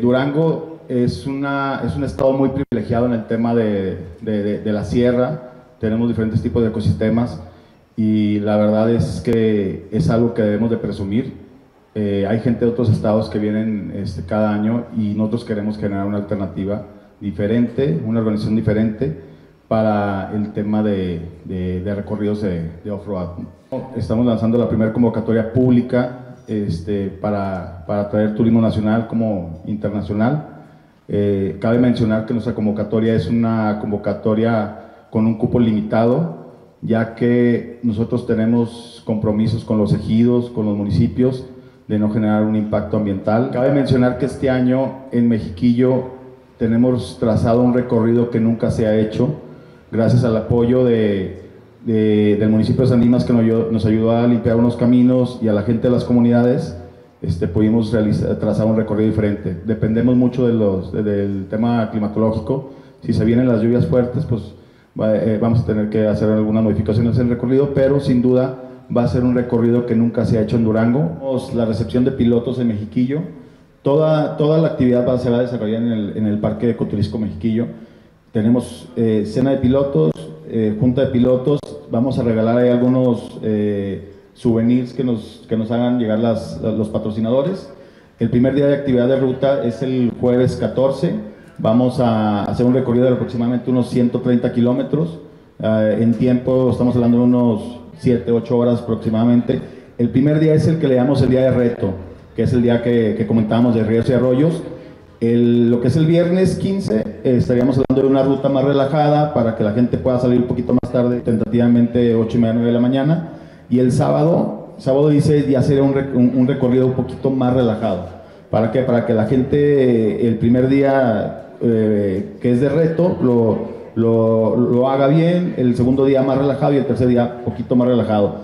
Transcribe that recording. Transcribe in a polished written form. Durango es un estado muy privilegiado en el tema de la sierra. Tenemos diferentes tipos de ecosistemas y la verdad es que es algo que debemos de presumir. Hay gente de otros estados que vienen cada año y nosotros queremos generar una alternativa diferente, una organización diferente para el tema de recorridos de off-road. Estamos lanzando la primera convocatoria pública para traer turismo nacional como internacional. Cabe mencionar que nuestra convocatoria es una convocatoria con un cupo limitado, ya que nosotros tenemos compromisos con los ejidos, con los municipios, de no generar un impacto ambiental. Cabe mencionar que este año en Mexiquillo tenemos trazado un recorrido que nunca se ha hecho, gracias al apoyo del municipio de San Dimas, que nos ayudó a limpiar unos caminos, y a la gente de las comunidades pudimos trazar un recorrido diferente. Dependemos mucho del tema climatológico. Si se vienen las lluvias fuertes, pues vamos a tener que hacer algunas modificaciones en el recorrido, pero sin duda va a ser un recorrido que nunca se ha hecho en Durango. La recepción de pilotos en Mexiquillo, toda la actividad se va a desarrollar en el Parque Ecoturismo Mexiquillo. Tenemos cena de pilotos, junta de pilotos. Vamos a regalar ahí algunos souvenirs que nos hagan llegar los patrocinadores. El primer día de actividad de ruta es el jueves 14. Vamos a hacer un recorrido de aproximadamente unos 130 kilómetros. En tiempo estamos hablando de unos 7-8 horas aproximadamente. El primer día es el que le llamamos el día de reto, que es el día que comentábamos de ríos y arroyos. Lo que es el viernes 15, estaríamos hablando de una ruta más relajada para que la gente pueda salir un poquito más tarde, tentativamente 8:30, 9 de la mañana. Y el sábado 16, ya sería un recorrido un poquito más relajado. ¿Para qué? Para que la gente el primer día que es de reto lo haga bien, el segundo día más relajado y el tercer día un poquito más relajado.